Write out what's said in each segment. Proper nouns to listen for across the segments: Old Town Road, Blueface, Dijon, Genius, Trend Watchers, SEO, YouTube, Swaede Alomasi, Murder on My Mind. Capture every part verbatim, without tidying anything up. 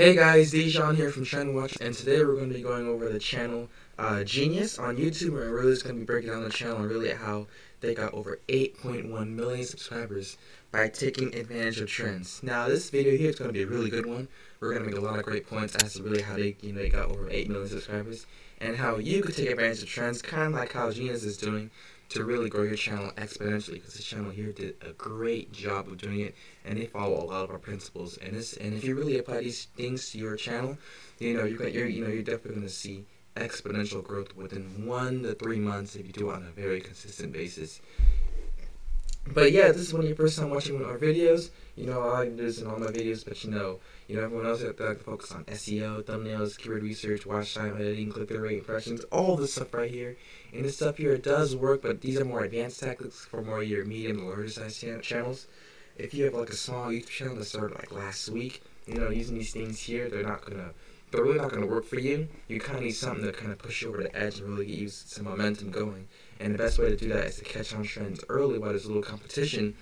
Hey guys, Dijon here from Trend Watchers, and today we're going to be going over the channel uh, Genius on YouTube, and really is going to be breaking down the channel and really how they got over eight point one million subscribers by taking advantage of trends. Now this video here is going to be a really good one. We're going to make a lot of great points as to really how they, you know, they got over eight million subscribers and how you could take advantage of trends, kind of like how Genius is doing, to really grow your channel exponentially, because this channel here did a great job of doing it, and they follow a lot of our principles. And this, and if you really apply these things to your channel, you know you're you're you know you're definitely going to see exponential growth within one to three months if you do it on a very consistent basis. But yeah, this is when you're first time watching one of our videos. You know, I do this in all my videos, but you know, you know, everyone else has to focus on S E O, thumbnails, keyword research, watch time, editing, click-through rate, impressions, all this stuff right here. And this stuff here, it does work, but these are more advanced tactics for more your medium and larger size ch channels. If you have like a small YouTube channel that started like last week, you know, using these things here, they're not gonna, they're really not gonna work for you. You kind of need something to kind of push you over the edge and really get you some momentum going. And the best way to do that is to catch on trends early while there's a little competition,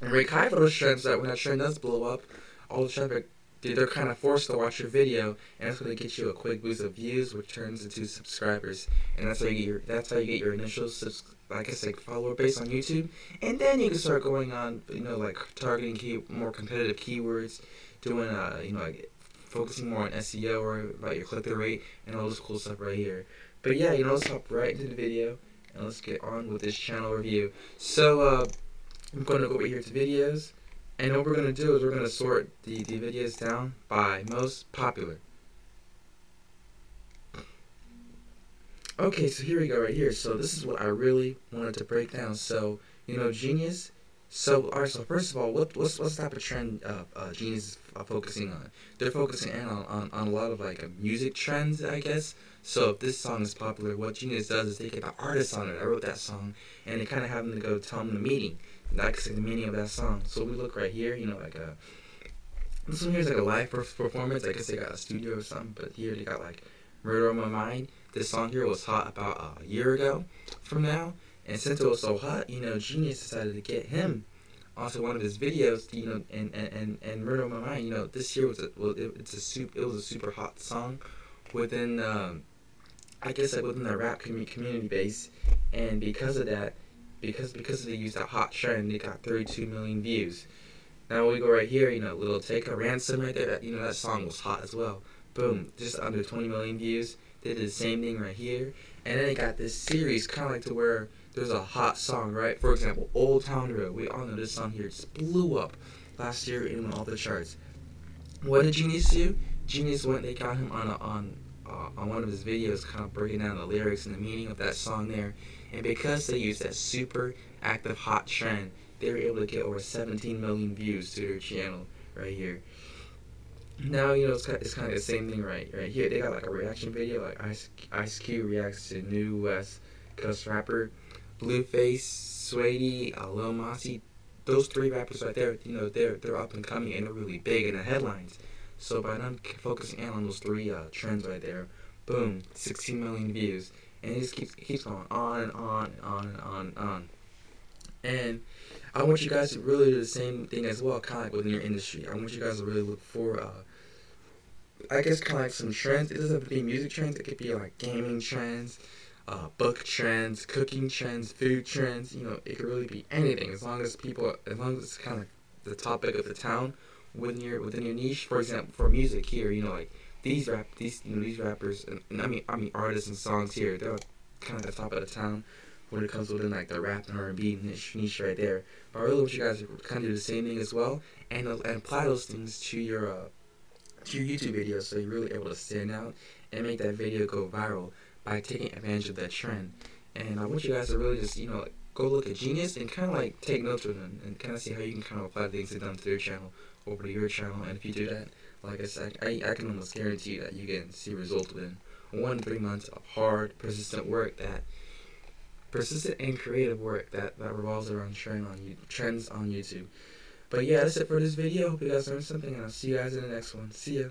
and rank high for those trends, so that when that trend does blow up, all the traffic, they're kind of forced to watch your video, and it's going to get you a quick boost of views, which turns into subscribers. And that's how you get your, that's how you get your initial subs, like I said, follower base on YouTube. And then you can start going on, you know, like targeting key, more competitive keywords, doing, uh, you know, like focusing more on S E O or about your click-through rate and all this cool stuff right here. But yeah, you know, let's hop right into the video. And let's get on with this channel review. So uh, I'm going to go over here to videos, and what we're going to do is we're going to sort the, the videos down by most popular. Okay, so here we go right here. So this is what I really wanted to break down. So, you know, Genius. So, all right, so first of all, what, what's, what's type of trend uh, uh, Genius is uh, focusing on? They're focusing in on, on, on a lot of, like, uh, music trends, I guess. So, if this song is popular, what Genius does is they get the artist on it. I wrote that song, and they kind of have them to go tell them the meaning, like the meaning of that song. So, we look right here, you know, like a, this one here is like a live performance. I guess they got a studio or something, but here they got, like, Murder on My Mind. This song here was hot about uh, a year ago from now. And since it was so hot, you know, Genius decided to get him onto one of his videos, you know, and and and, and Murder on My Mind. You know, this year was a well, it, it's a super it was a super hot song within, um, I guess, like within the rap com community base, and because of that, because because they used that hot trend, it got thirty-two million views. Now we go right here, you know, little take a ransom right there. You know, that song was hot as well. Boom, just under twenty million views. They did the same thing right here, and then it got this series kind of like to where there's a hot song, right? For example, Old Town Road. We all know this song here just blew up last year and went off the charts. What did Genius do? Genius went, they got him on a, on uh, on one of his videos, kind of breaking down the lyrics and the meaning of that song there. And because they used that super active hot trend, they were able to get over seventeen million views to their channel right here. Now, you know, it's kind of, it's kind of the same thing right right here. They got like a reaction video, like Ice, Ice Cube reacts to new West Coast rapper Blueface, Swaede Alomasi. Those three rappers right there, you know, they're they're up and coming and they're really big in the headlines. So by them focusing in on those three uh, trends right there, boom, sixteen million views, and it just keeps keeps going on and on and on and on and on. And I want you guys to really do the same thing as well, kind of like within your industry. I want you guys to really look for, uh, I guess, kind of like some trends. It doesn't have to be music trends. It could be like gaming trends. Uh, book trends, cooking trends, food trends, you know, it could really be anything as long as people, as long as it's kind of the topic of the town within your, within your niche. For example, for music here, you know, like these rap, these, you know, these rappers, and, and I mean, I mean artists and songs here, they're kind of the top of the town when it comes within like the rap and R and B niche, niche right there. But I really want you guys to kind of do the same thing as well, and, and apply those things to your, uh, to your YouTube videos, so you're really able to stand out and make that video go viral by taking advantage of that trend. And I want you guys to really just, you know, like, go look at Genius and kind of like take notes with them and kind of see how you can kind of apply things they've done to their channel over to your channel. And if you do that, like I said, I, I can almost guarantee you that you can see results within one to three months of hard, persistent work, that persistent and creative work that, that revolves around trend on you, trends on YouTube. But yeah, that's it for this video. Hope you guys learned something, and I'll see you guys in the next one. See ya.